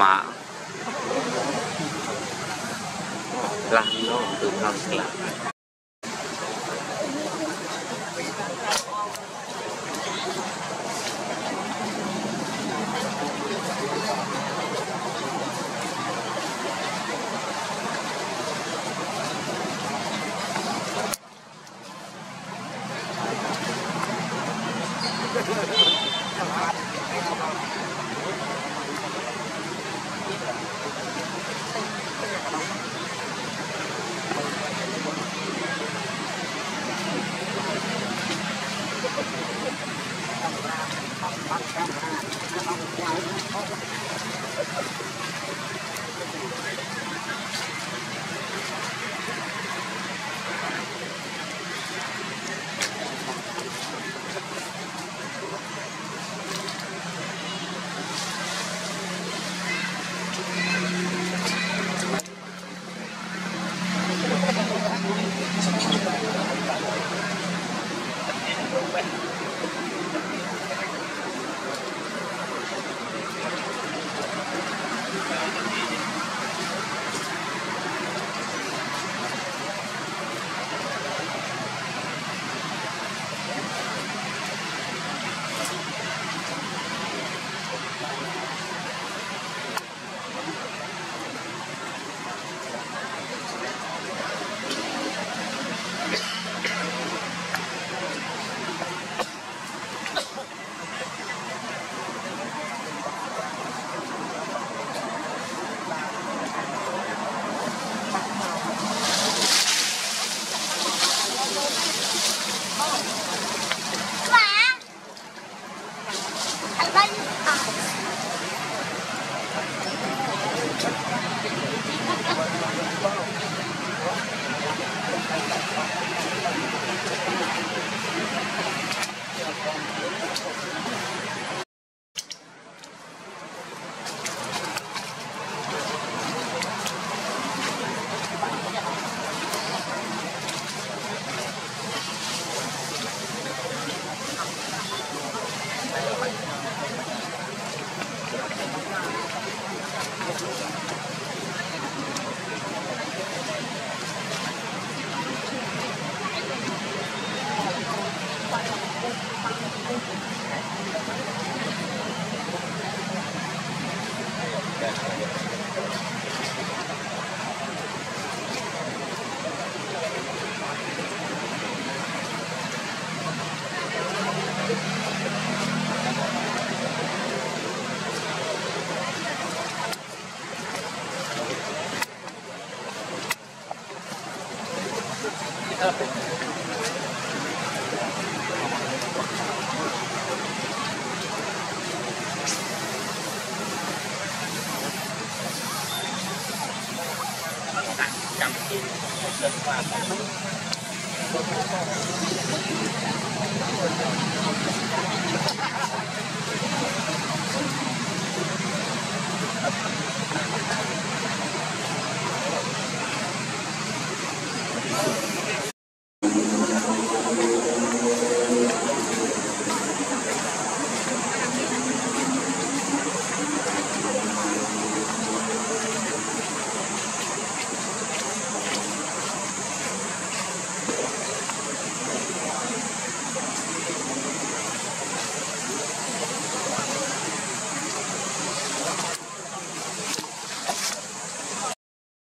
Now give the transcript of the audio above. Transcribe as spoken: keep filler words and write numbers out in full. lama lah untuk ngasih. Hãy subscribe cho kênh Ghiền Mì Gõ để không bỏ lỡ những video hấp dẫn.